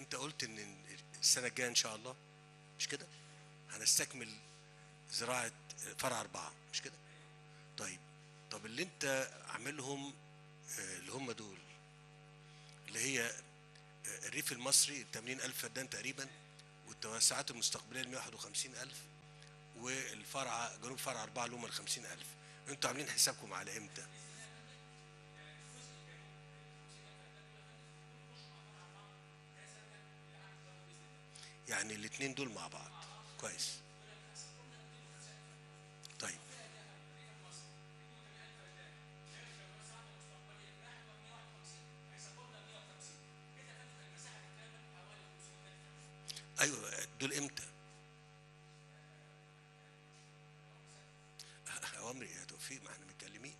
انت قلت ان السنه الجايه ان شاء الله مش كده هنستكمل زراعه فرع 4 مش كده؟ طب اللي انت عاملهم اللي هم دول اللي هي الريف المصري 80,000 فدان تقريبا والتوسعات المستقبليه 151,000 والفرع جنوب فرع 4 اللي هم 50,000 انتوا عاملين حسابكم على امتى؟ يعني الاثنين دول مع بعض كويس. طيب ايوه دول امتى؟ اوامري يا توفيق ما احنا متكلمين.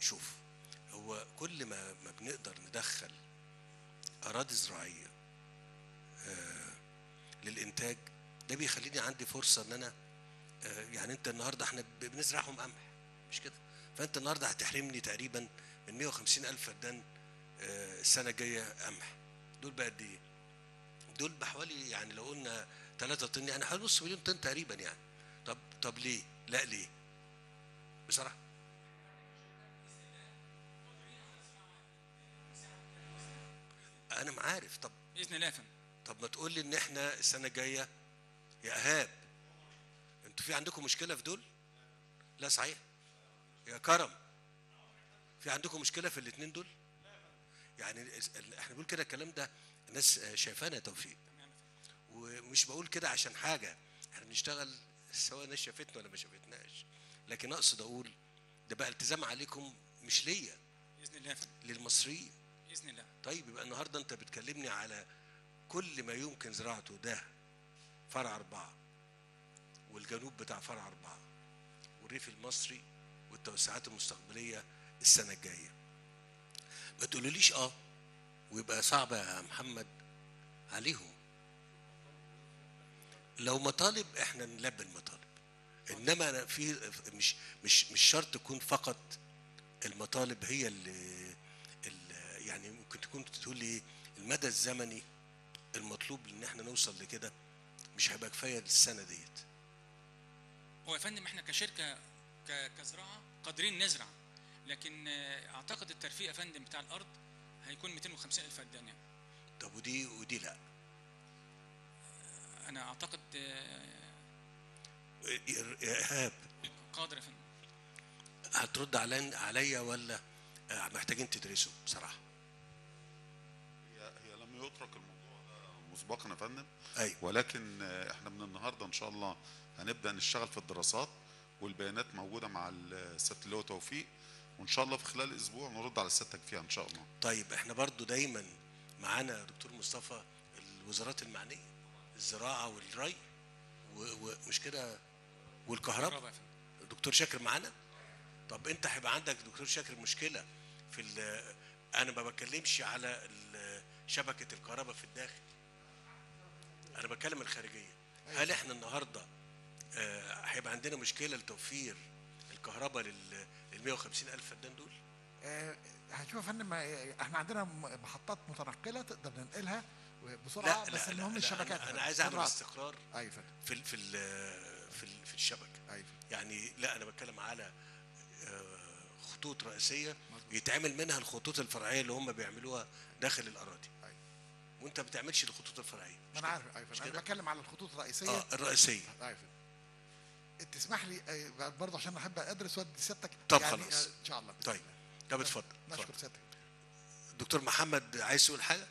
شوف هو كل ما بنقدر ندخل اراضي زراعيه للانتاج ده بيخليني عندي فرصه ان انا يعني انت النهارده احنا بنزرعهم قمح مش كده؟ فانت النهارده هتحرمني تقريبا من 150,000 فدان السنه الجايه قمح. دول بقى قد ايه؟ دول بحوالي يعني لو قلنا 3 طن يعني حوالي نص مليون طن تقريبا يعني. طب ليه؟ لا ليه؟ بصراحه انا ما عارف. طب باذن الله فهم. طب ما تقول لي ان احنا السنه الجايه يا اهاب انتوا في عندكم مشكله في دول؟ لا صحيح. يا كرم في عندكم مشكله في الاثنين دول؟ يعني احنا بنقول كده الكلام ده الناس شايفانا توفيق ومش بقول كده عشان حاجه، احنا بنشتغل سواء الناس شافتنا ولا ما شافتناش، لكن اقصد اقول ده بقى التزام عليكم مش ليا باذن الله للمصريين باذن الله. طيب يبقى النهارده انت بتكلمني على كل ما يمكن زراعته، ده فرع 4 والجنوب بتاع فرع 4 والريف المصري والتوسعات المستقبليه السنه الجايه. ما تقولوليش اه ويبقى صعب يا محمد عليهم. لو مطالب احنا نلبي المطالب، انما أنا في مش شرط تكون فقط المطالب هي اللي يعني ممكن تكون تقول لي المدى الزمني المطلوب ان احنا نوصل لكده مش هيبقى كفايه للسنه ديت. هو يا فندم احنا كشركه كزراعه قادرين نزرع، لكن اعتقد الترفيه يا فندم بتاع الارض هيكون 250,000 فدان يعني. طب ودي لا. انا اعتقد يا ايهاب قادر يا فندم. هترد عليا ولا محتاجين تدرسوا بصراحه؟ هي لم يترك مسبقا يا فندم. أيوة. ولكن احنا من النهارده ان شاء الله هنبدا نشتغل في الدراسات والبيانات موجوده مع السيادة اللي هو توفيق، وان شاء الله في خلال اسبوع نرد على سيادتك فيها ان شاء الله. طيب احنا برضو دايما معانا دكتور مصطفى الوزارات المعنيه الزراعه والري ومش كده والكهرباء. دكتور شاكر معانا. طب انت هيبقى عندك دكتور شاكر مشكله في انا ما بتكلمش على شبكه الكهرباء في الداخل، أنا بكلم الخارجية. هل إحنا النهاردة هيبقى عندنا مشكلة لتوفير الكهرباء لل 150,000 فدان دول؟ هتشوف يا فندم إحنا عندنا محطات متنقلة تقدر ننقلها بسرعة. لا بس المهم الشبكات. أنا عايز أعمل استقرار في ال في ال في, ال في الشبكة. أيوة. يعني لا أنا بتكلم على خطوط رئيسية يتعمل منها الخطوط الفرعية اللي هم بيعملوها داخل الأراضي. وانت ما بتعملش الخطوط الفرعيه. ما انا عارف ايوه انا بتكلم على الخطوط الرئيسيه. الرئيسيه. ايوه تسمح لي برضه عشان احب ادرس وادي سيادتك. طب يعني خلاص ان شاء الله. طيب طب اتفضل. نشكر سيادتك. دكتور محمد عايز تقول حاجه؟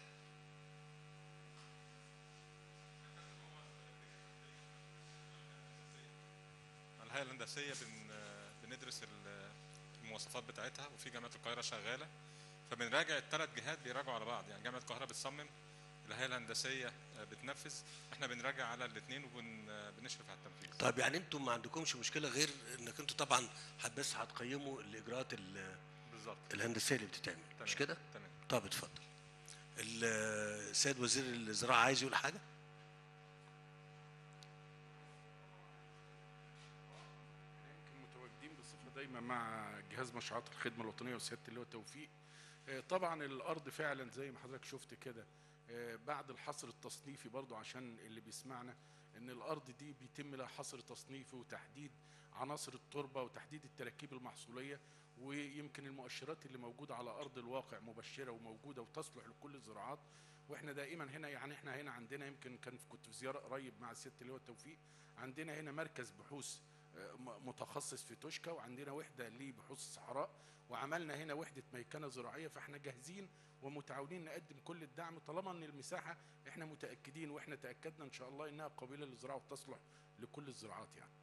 الهيئه الهندسيه بندرس المواصفات بتاعتها، وفي جامعه القاهره شغاله فبنراجع الثلاث جهات بيراجعوا على بعض، يعني جامعه القاهره بتصمم، الهيئه الهندسيه بتنفذ، احنا بنراجع على الاثنين وبنشرف على التنفيذ. طيب يعني انتم ما عندكمش مشكله غير انك انتم طبعا بس هتقيموا الاجراءات بالظبط الهندسيه اللي بتتعمل مش كده؟ تمام. طب اتفضل. السيد وزير الزراعه عايز يقول حاجه؟ يمكن متواجدين بصفه دايمه مع جهاز مشروعات الخدمه الوطنيه وسياده اللواء توفيق. طبعا الارض فعلا زي ما حضرتك شفت كده بعد الحصر التصنيفي برضو، عشان اللي بيسمعنا ان الارض دي بيتم لها حصر تصنيفي وتحديد عناصر التربه وتحديد التراكيب المحصوليه، ويمكن المؤشرات اللي موجوده على ارض الواقع مبشره وموجوده وتصلح لكل الزراعات. واحنا دائما هنا، يعني احنا هنا عندنا، يمكن كنت في زياره قريب مع الست اللي هو توفيق، عندنا هنا مركز بحوث متخصص في توشكا، وعندنا وحده لبحوث الصحراء، وعملنا هنا وحده ميكنه زراعيه. فاحنا جاهزين ومتعاونين نقدم كل الدعم طالما ان المساحه احنا متاكدين، واحنا تاكدنا ان شاء الله انها قابله للزراعه وتصلح لكل الزراعات يعني.